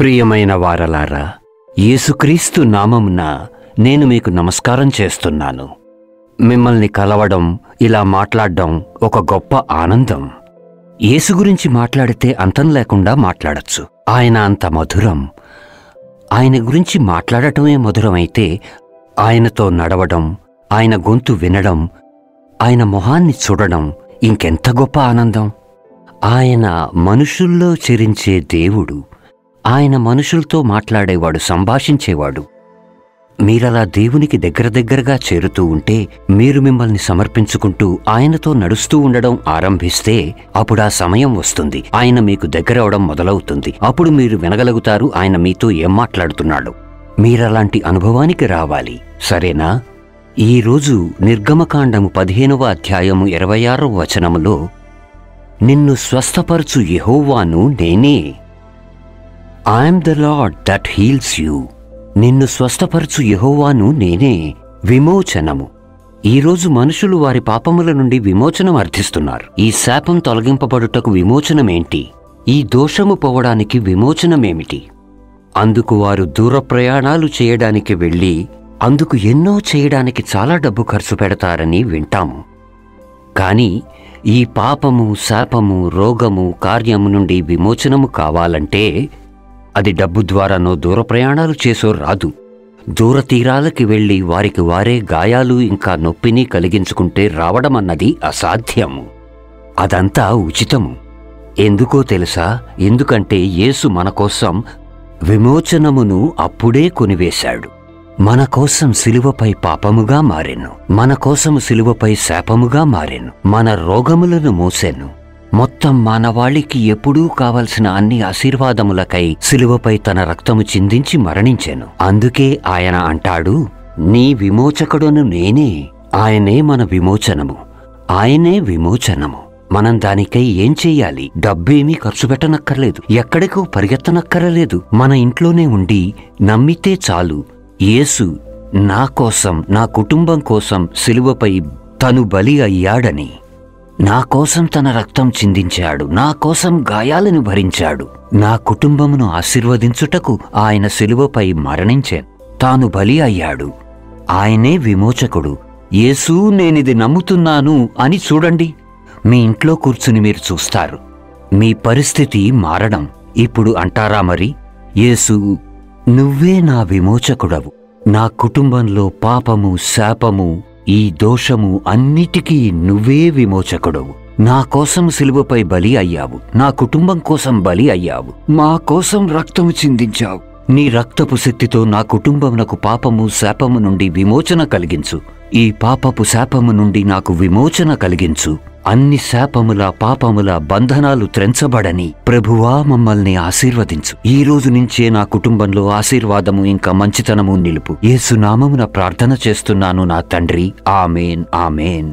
ప్రియమైన వారలారా, యేసుక్రీస్తు నామమున నేను మీకు నమస్కారం చేస్తున్నాను. మిమ్మల్ని కలవడం, ఇలా మాట్లాడడం ఒక గొప్ప ఆనందం. యేసు గురించి మాట్లాడితే అంతం లేకుండా మాట్లాడచ్చు. ఆయన అంత మధురం. ఆయన గురించి మాట్లాడటమే మధురమైతే ఆయనతో నడవడం, ఆయన గొంతు వినడం, ఆయన మొహాన్ని చూడడం ఇంకెంత గొప్ప ఆనందం. ఆయన మనుషుల్లో చెరించే దేవుడు. ఆయన మనుషులతో మాట్లాడేవాడు, సంభాషించేవాడు. మీరలా దేవునికి దగ్గర దగ్గరగా చేరుతూ ఉంటే, మీరు మిమ్మల్ని సమర్పించుకుంటూ ఆయనతో నడుస్తూ ఉండడం ఆరంభిస్తే, అప్పుడు ఆ సమయం వస్తుంది, ఆయన మీకు దగ్గరవడం మొదలవుతుంది. అప్పుడు మీరు వినగలుగుతారు ఆయన మీతో ఏం మాట్లాడుతున్నాడు. మీరలాంటి అనుభవానికి రావాలి, సరేనా? ఈరోజు నిర్గమకాండము 15:26 నిన్ను స్వస్థపరచు యెహోవాను నేనే. I'm the Lord that heals you. నిన్ను స్వస్థపరచు యెహోవాను నేనే. విమోచనము. ఈరోజు మనుషులు వారి పాపముల నుండి విమోచనం అర్థిస్తున్నారు. ఈ శాపం తొలగింపబడుటకు విమోచనమేంటి? ఈ దోషము పోవడానికి విమోచనమేమిటి? అందుకు వారు దూర ప్రయాణాలు చేయడానికి వెళ్ళి, అందుకు ఎన్నో చేయడానికి చాలా డబ్బు ఖర్చు పెడతారని వింటాము. కానీ ఈ పాపము, శాపము, రోగము, కార్యము నుండి విమోచనము కావాలంటే అది డబ్బు ద్వారానో దూర ప్రయాణాలు చేసో రాదు. దూర తీరాలకి వెళ్ళి వారికి వారే గాయాలు ఇంకా నొప్పిని కలిగించుకుంటే రావడమన్నది అసాధ్యము. అదంతా ఉచితము. ఎందుకో తెలుసా? ఎందుకంటే యేసు మనకోసం విమోచనమును అప్పుడే కొనివేశాడు. మన కోసం సిలువపై పాపముగా మారెను, మన కోసం సిలువపై శాపముగా మారెను, మన రోగములను మోసెను. మొత్తం మానవాళికి ఎప్పుడూ కావలసిన అన్ని ఆశీర్వాదములకై సిలువపై తన రక్తము చిందించి మరణించెను. అందుకే ఆయన అంటాడు, నీ విమోచకుడను నేనే. ఆయనే మన విమోచనము, ఆయనే విమోచనము. మనం దానికై ఏం చెయ్యాలి? డబ్బేమీ ఖర్చు పెట్టనక్కర్లేదు, ఎక్కడికో పరిగెత్తనక్కరలేదు. మన ఇంట్లోనే ఉండి నమ్మితే చాలు, యేసు నా కోసం, నా కుటుంబం కోసం సిలువపై తను బలి అయ్యాడని, నా కోసం తన రక్తం చిందించాడు, నా కోసం గాయాలను భరించాడు, నా కుటుంబమును ఆశీర్వదించుటకు ఆయన సిలువపై మరణించాడు, తాను బలి అయ్యాడు. ఆయనే విమోచకుడు. యేసు నేనిది నమ్ముతున్నాను అని చూడండి. మీ ఇంట్లో కూర్చుని మీరు చూస్తారు మీ పరిస్థితి మారడం. ఇప్పుడు అంటారా మరి, యేసు నువ్వే నా విమోచకుడవు, నా కుటుంబంలో పాపము, శాపము, ఈ దోషము అన్నిటికీ నువ్వే విమోచకుడవు, నా కోసం సిలువపై బలి అయ్యావు, నా కుటుంబం కోసం బలి అయ్యావు, మా కోసం రక్తము చిందించావు, నీ రక్తపు శక్తితో నా కుటుంబమునకు పాపము, శాపము నుండి విమోచన కలిగించు, ఈ పాపపు శాపము నుండి నాకు విమోచన కలిగించు, అన్ని శాపముల, పాపముల బంధనాలు త్రెంచబడని ప్రభువా మమ్మల్ని ఆశీర్వదించు, ఈ రోజు నుంచే నా కుటుంబంలో ఆశీర్వాదము ఇంకా మంచితనము నిలుపు, యేసు నామమున ప్రార్థన చేస్తున్నాను నా తండ్రి. ఆమేన్, ఆమేన్.